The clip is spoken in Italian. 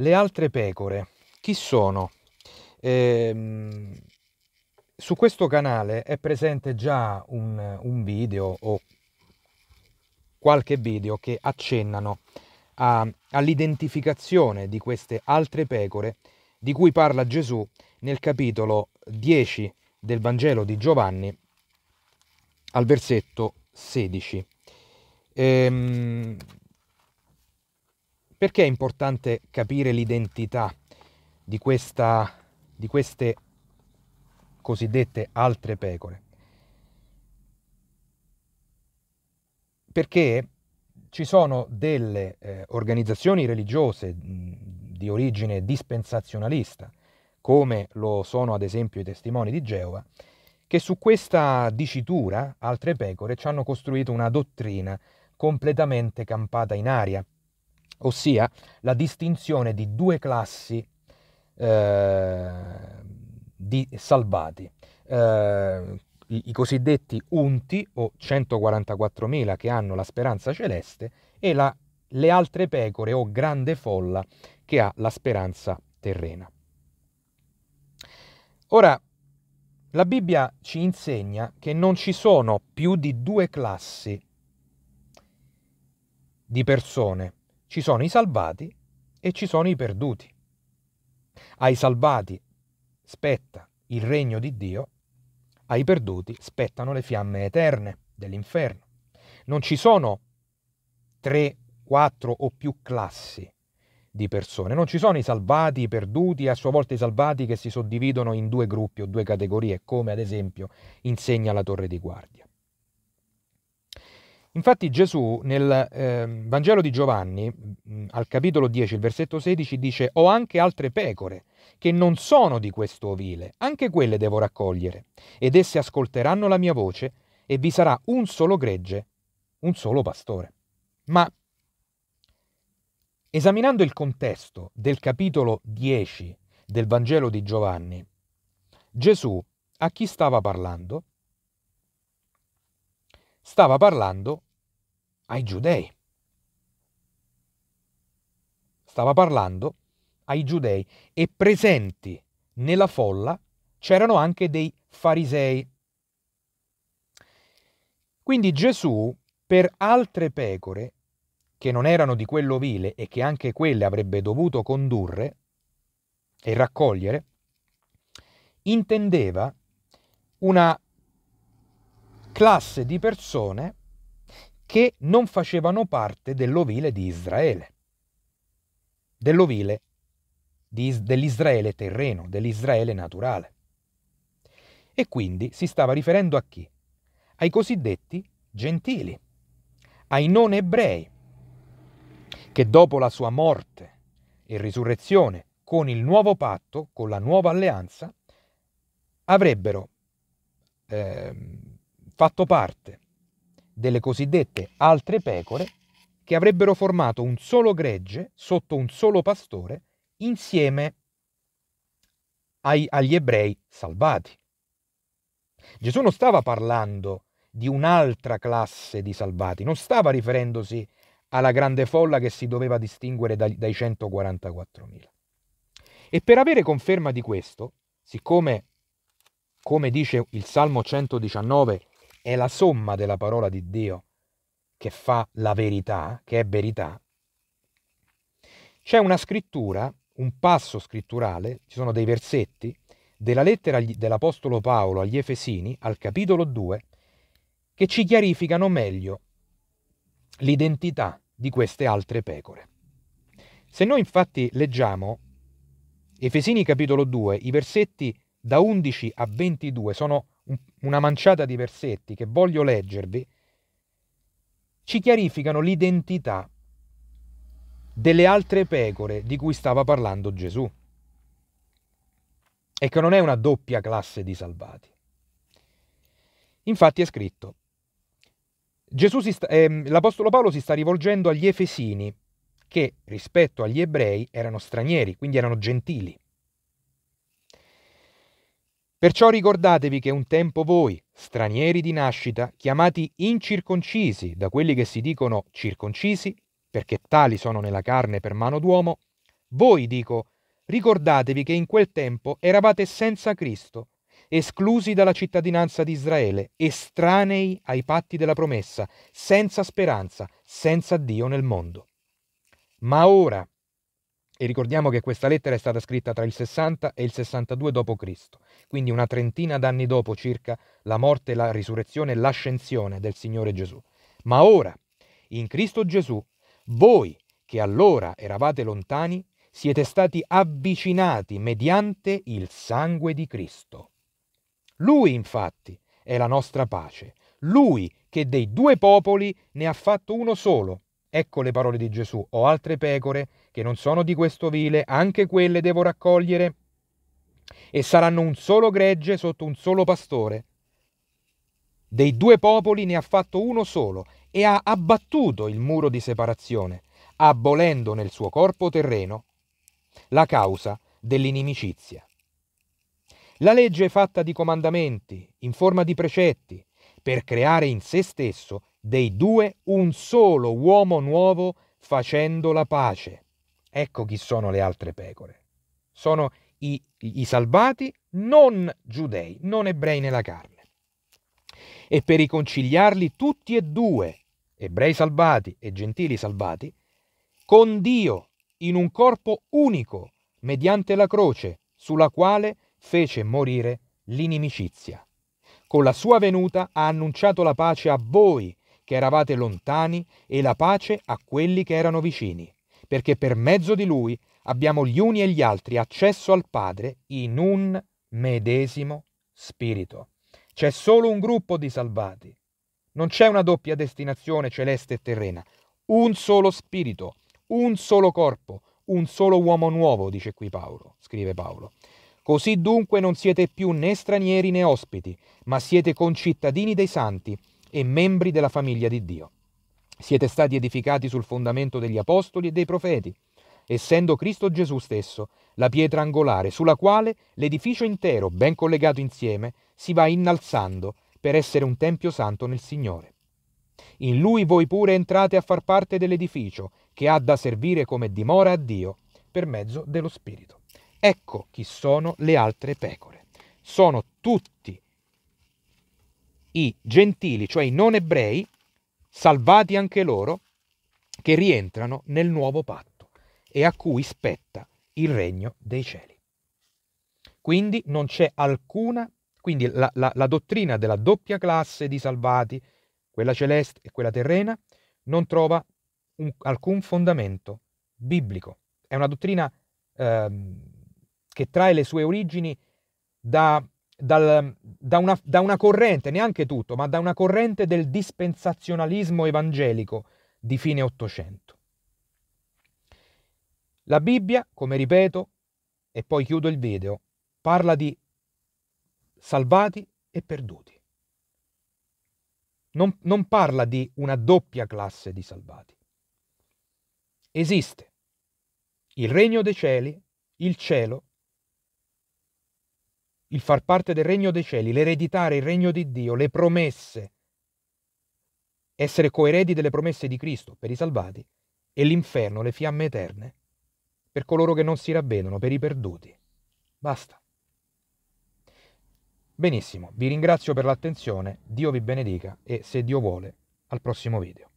Le altre pecore, chi sono? Su questo canale è presente già un video o qualche video che accennano all'identificazione di queste altre pecore di cui parla Gesù nel capitolo 10 del Vangelo di Giovanni al versetto 16. Perché è importante capire l'identità di queste cosiddette altre pecore? Perché ci sono delle organizzazioni religiose di origine dispensazionalista, come lo sono ad esempio i Testimoni di Geova, che su questa dicitura, altre pecore, ci hanno costruito una dottrina completamente campata in aria, ossia la distinzione di due classi di salvati, i cosiddetti unti o 144.000 che hanno la speranza celeste e le altre pecore o grande folla che ha la speranza terrena. Ora, la Bibbia ci insegna che non ci sono più di due classi di persone. Ci sono i salvati e ci sono i perduti. Ai salvati spetta il regno di Dio, ai perduti spettano le fiamme eterne dell'inferno. Non ci sono 3, 4 o più classi di persone. Non ci sono i salvati, i perduti e a sua volta i salvati che si suddividono in due gruppi o due categorie, come ad esempio insegna la Torre di Guardia. Infatti Gesù nel Vangelo di Giovanni, al capitolo 10, il versetto 16, dice: «Ho anche altre pecore, che non sono di questo ovile, anche quelle devo raccogliere, ed esse ascolteranno la mia voce, e vi sarà un solo gregge, un solo pastore». Ma esaminando il contesto del capitolo 10 del Vangelo di Giovanni, Gesù a chi stava parlando? Stava parlando ai giudei. Stava parlando ai giudei e presenti nella folla c'erano anche dei farisei. Quindi Gesù per altre pecore che non erano di quello vile e che anche quelle avrebbe dovuto condurre e raccogliere, intendeva una classe di persone che non facevano parte dell'ovile di Israele, dell'Israele terreno, dell'Israele naturale. E quindi si stava riferendo a chi? Ai cosiddetti gentili, ai non ebrei, che dopo la sua morte e risurrezione con il nuovo patto, con la nuova alleanza, avrebbero fatto parte delle cosiddette altre pecore che avrebbero formato un solo gregge sotto un solo pastore insieme agli ebrei salvati. Gesù non stava parlando di un'altra classe di salvati, non stava riferendosi alla grande folla che si doveva distinguere dai 144.000. E per avere conferma di questo, siccome, come dice il Salmo 119, è la somma della parola di Dio che fa la verità, che è verità, c'è una scrittura, un passo scritturale, ci sono dei versetti della lettera dell'Apostolo Paolo agli Efesini, al capitolo 2, che ci chiarificano meglio l'identità di queste altre pecore. Se noi infatti leggiamo Efesini capitolo 2, i versetti da 11 a 22, sono una manciata di versetti che voglio leggervi, ci chiarificano l'identità delle altre pecore di cui stava parlando Gesù e che non è una doppia classe di salvati. Infatti è scritto, l'Apostolo Paolo si sta rivolgendo agli Efesini che rispetto agli ebrei erano stranieri, quindi erano gentili. Perciò ricordatevi che un tempo voi, stranieri di nascita, chiamati incirconcisi da quelli che si dicono circoncisi, perché tali sono nella carne per mano d'uomo, Voi, dico, ricordatevi che in quel tempo eravate senza Cristo, esclusi dalla cittadinanza di Israele, estranei ai patti della promessa, senza speranza, senza Dio nel mondo. Ma ora, e ricordiamo che questa lettera è stata scritta tra il 60 e il 62 d.C., quindi una trentina d'anni dopo circa la morte, la risurrezione e l'ascensione del Signore Gesù. Ma ora, in Cristo Gesù, voi che allora eravate lontani, siete stati avvicinati mediante il sangue di Cristo. Lui, infatti, è la nostra pace, Lui che dei due popoli ne ha fatto uno solo. Ecco le parole di Gesù: ho altre pecore che non sono di questo vile, anche quelle devo raccogliere, e saranno un solo gregge sotto un solo pastore. Dei due popoli ne ha fatto uno solo e ha abbattuto il muro di separazione, abolendo nel suo corpo terreno la causa dell'inimicizia. La legge è fatta di comandamenti in forma di precetti per creare in se stesso dei due un solo uomo nuovo, facendo la pace. Ecco chi sono le altre pecore. Sono i salvati non giudei, non ebrei nella carne. E per riconciliarli tutti e due, ebrei salvati e gentili salvati, con Dio in un corpo unico mediante la croce, sulla quale fece morire l'inimicizia. Con la sua venuta ha annunciato la pace a voi che eravate lontani e la pace a quelli che erano vicini, perché per mezzo di lui abbiamo gli uni e gli altri accesso al Padre in un medesimo spirito. C'è solo un gruppo di salvati, non c'è una doppia destinazione celeste e terrena, un solo spirito, un solo corpo, un solo uomo nuovo, dice qui Paolo, scrive Paolo. Così dunque non siete più né stranieri né ospiti, ma siete concittadini dei santi e membri della famiglia di Dio. Siete stati edificati sul fondamento degli apostoli e dei profeti, essendo Cristo Gesù stesso la pietra angolare, sulla quale l'edificio intero, ben collegato insieme, si va innalzando per essere un tempio santo nel Signore. In Lui voi pure entrate a far parte dell'edificio, che ha da servire come dimora a Dio per mezzo dello Spirito. Ecco chi sono le altre pecore. Sono tutti i gentili, cioè i non ebrei, salvati anche loro, che rientrano nel nuovo patto e a cui spetta il regno dei cieli. Quindi non c'è alcuna, quindi la dottrina della doppia classe di salvati, quella celeste e quella terrena, non trova alcun fondamento biblico. È una dottrina che trae le sue origini da una corrente, neanche tutto, ma da una corrente del dispensazionalismo evangelico di fine Ottocento. La Bibbia, come ripeto, e poi chiudo il video, parla di salvati e perduti. Non parla di una doppia classe di salvati. Esiste il regno dei cieli, il cielo, il far parte del regno dei cieli, l'ereditare il regno di Dio, le promesse, essere coeredi delle promesse di Cristo per i salvati, e l'inferno, le fiamme eterne, per coloro che non si ravvedono, per i perduti. Basta. Benissimo, vi ringrazio per l'attenzione, Dio vi benedica e, se Dio vuole, al prossimo video.